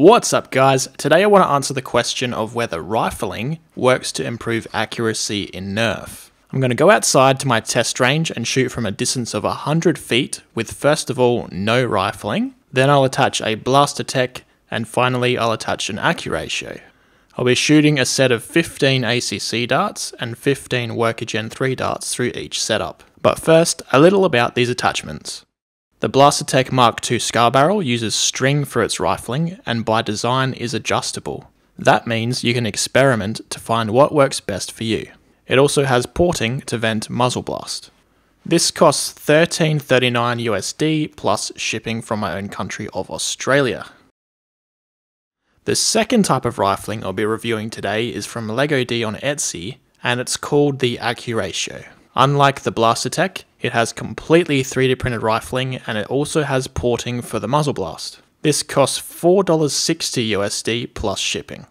What's up guys? Today I want to answer the question of whether rifling works to improve accuracy in Nerf. I'm going to go outside to my test range and shoot from a distance of 100 feet with first of all no rifling, then I'll attach a BlasterTech and finally I'll attach an Accuratio. I'll be shooting a set of 15 ACC darts and 15 Worker Gen 3 darts through each setup. But first, a little about these attachments. The BlasterTech Mark II Scar barrel uses string for its rifling and by design is adjustable. That means you can experiment to find what works best for you. It also has porting to vent muzzle blast. This costs $13.39 USD plus shipping from my own country of Australia. The second type of rifling I'll be reviewing today is from LEGO D on Etsy and it's called the Accuratio. Unlike the BlasterTech, it has completely 3D printed rifling and it also has porting for the muzzle blast. This costs $4.60 USD plus shipping.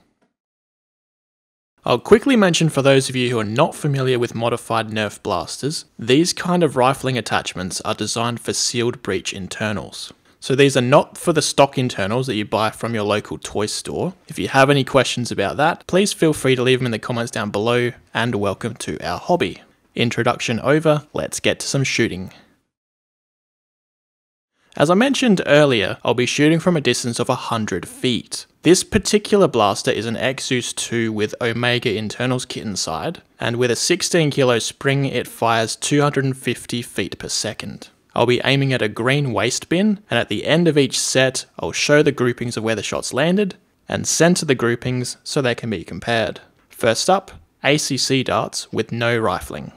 I'll quickly mention for those of you who are not familiar with modified Nerf blasters, these kind of rifling attachments are designed for sealed breech internals. So these are not for the stock internals that you buy from your local toy store. If you have any questions about that, please feel free to leave them in the comments down below and welcome to our hobby. Introduction over, let's get to some shooting. As I mentioned earlier, I'll be shooting from a distance of 100 feet. This particular blaster is an Xzeus 2 with Omega internals kit inside, and with a 16 kilo spring it fires 250 feet per second. I'll be aiming at a green waste bin, and at the end of each set I'll show the groupings of where the shots landed, and center the groupings so they can be compared. First up, ACC darts with no rifling.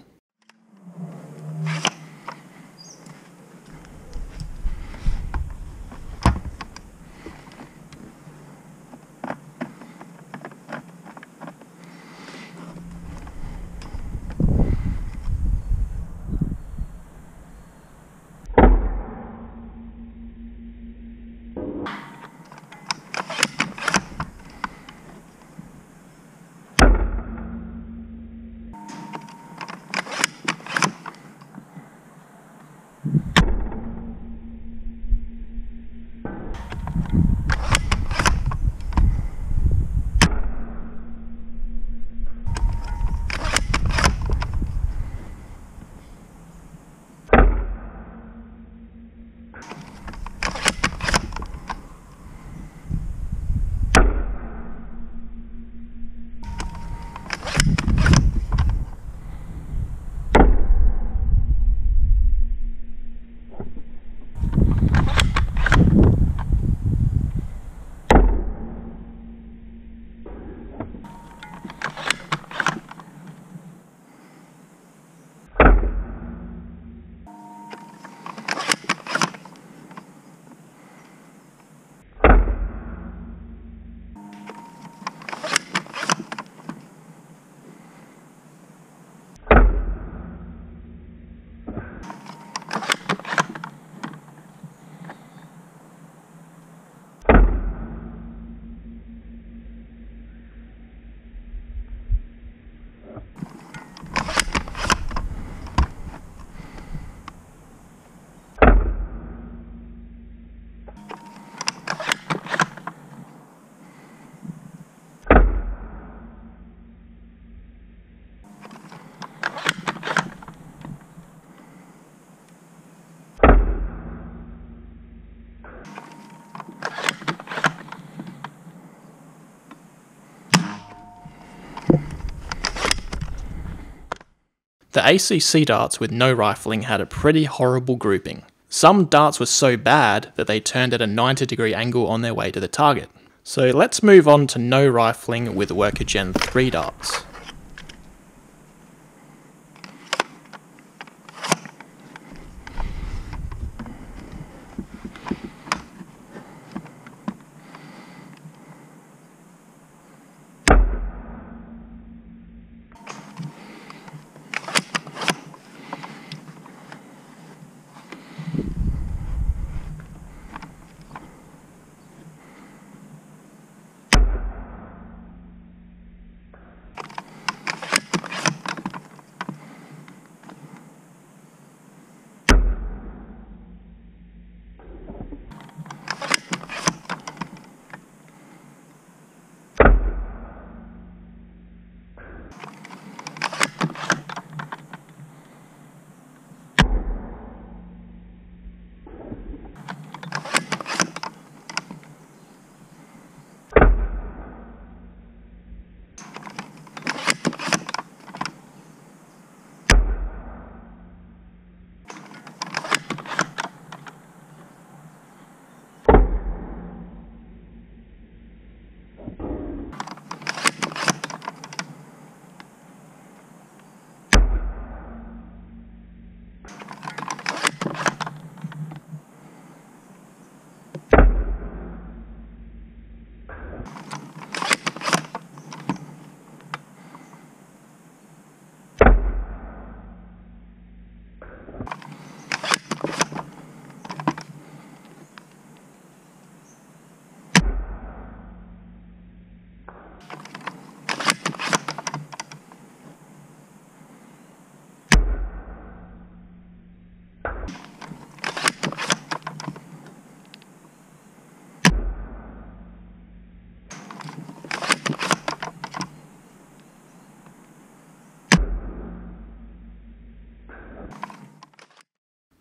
The ACC darts with no rifling had a pretty horrible grouping. Some darts were so bad that they turned at a 90-degree angle on their way to the target. So let's move on to no rifling with Worker Gen 3 darts.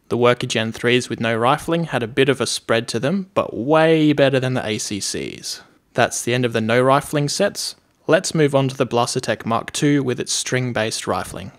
The Worker Gen 3s with no rifling had a bit of a spread to them, but way better than the ACCs. That's the end of the no rifling sets. Let's move on to the BlasterTech Mark II with its string-based rifling.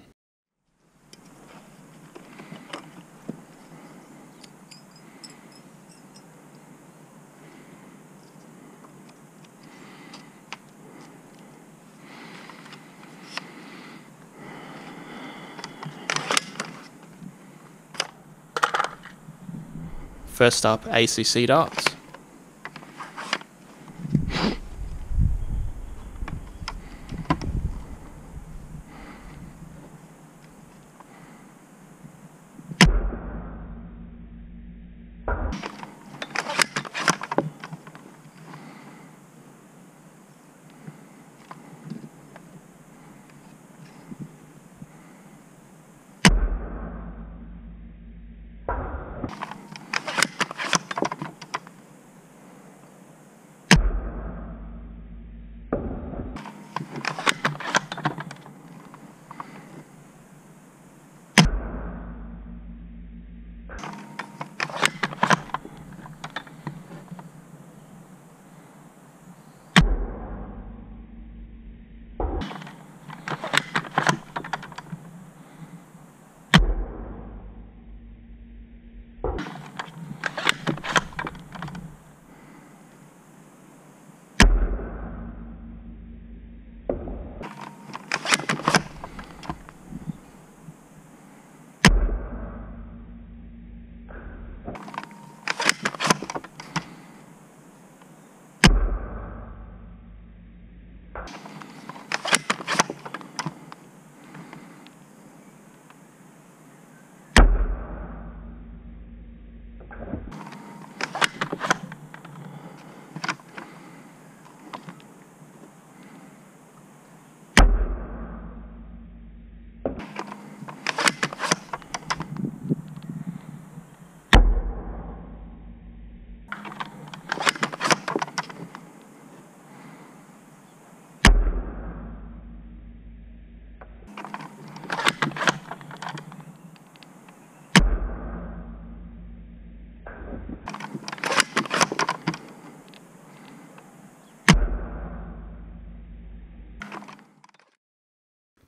First up, ACC darts.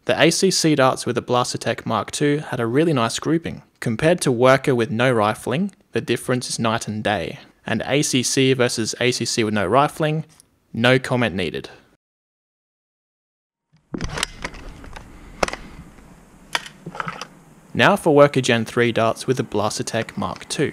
The ACC darts with the BlasterTech Mark II had a really nice grouping. Compared to Worker with no rifling, the difference is night and day. And ACC versus ACC with no rifling, no comment needed. Now for Worker Gen 3 darts with the BlasterTech Mark II.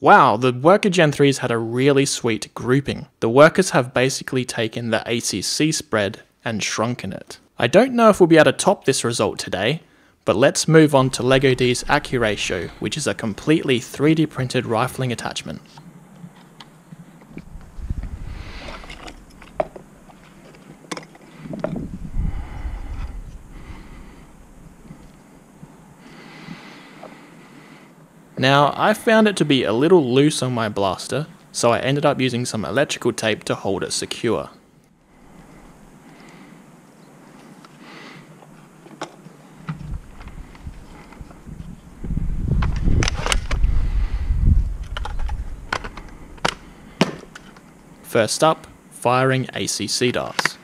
Wow, the Worker Gen 3s had a really sweet grouping. The workers have basically taken the ACC spread and shrunken it. I don't know if we'll be able to top this result today, but let's move on to LEGO D's Accuratio, which is a completely 3D printed rifling attachment. Now, I found it to be a little loose on my blaster, so I ended up using some electrical tape to hold it secure. First up, firing ACC darts.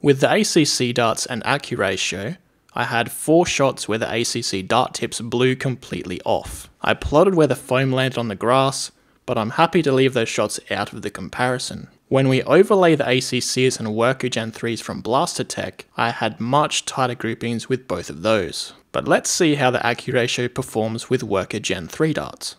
With the ACC darts and Accuratio, I had 4 shots where the ACC dart tips blew completely off. I plotted where the foam landed on the grass, but I'm happy to leave those shots out of the comparison. When we overlay the ACCs and Worker Gen 3s from BlasterTech, I had much tighter groupings with both of those. But let's see how the Accuratio performs with Worker Gen 3 darts.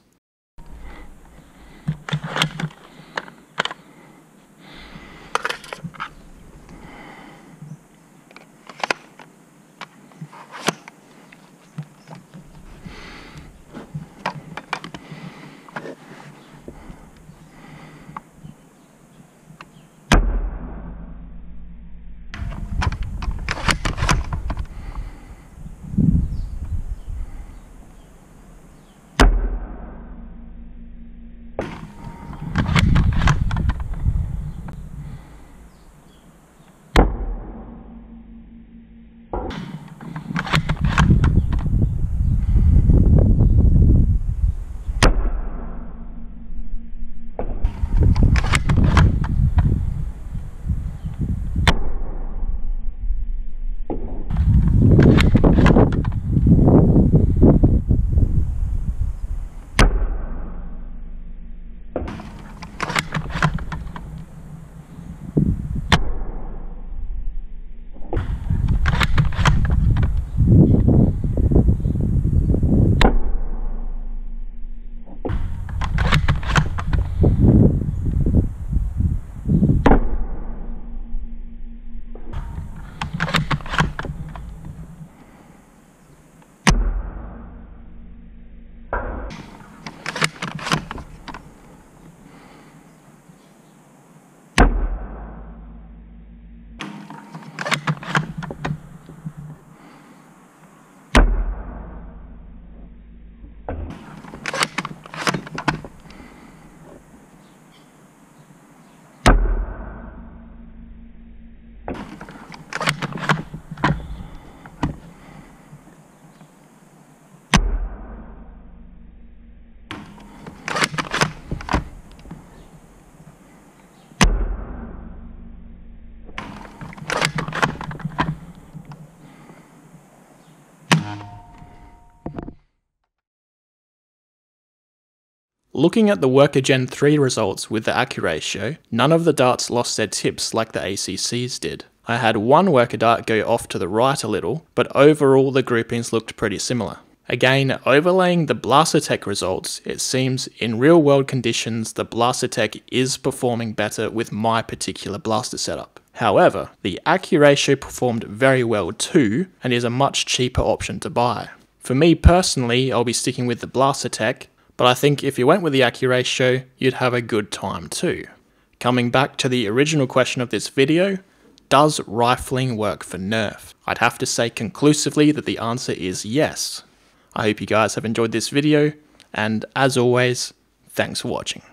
Looking at the Worker Gen 3 results with the Accuratio, none of the darts lost their tips like the ACCs did. I had one worker dart go off to the right a little, but overall the groupings looked pretty similar. Again, overlaying the BlasterTech results, it seems in real world conditions the BlasterTech is performing better with my particular blaster setup. However, the Accuratio performed very well too, and is a much cheaper option to buy. For me personally, I'll be sticking with the BlasterTech, but I think if you went with the Accuratio, you'd have a good time too. Coming back to the original question of this video, does rifling work for Nerf? I'd have to say conclusively that the answer is yes. I hope you guys have enjoyed this video, and as always, thanks for watching.